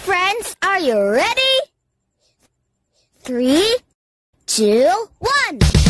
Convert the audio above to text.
friends, are you ready? 3, 2, 1!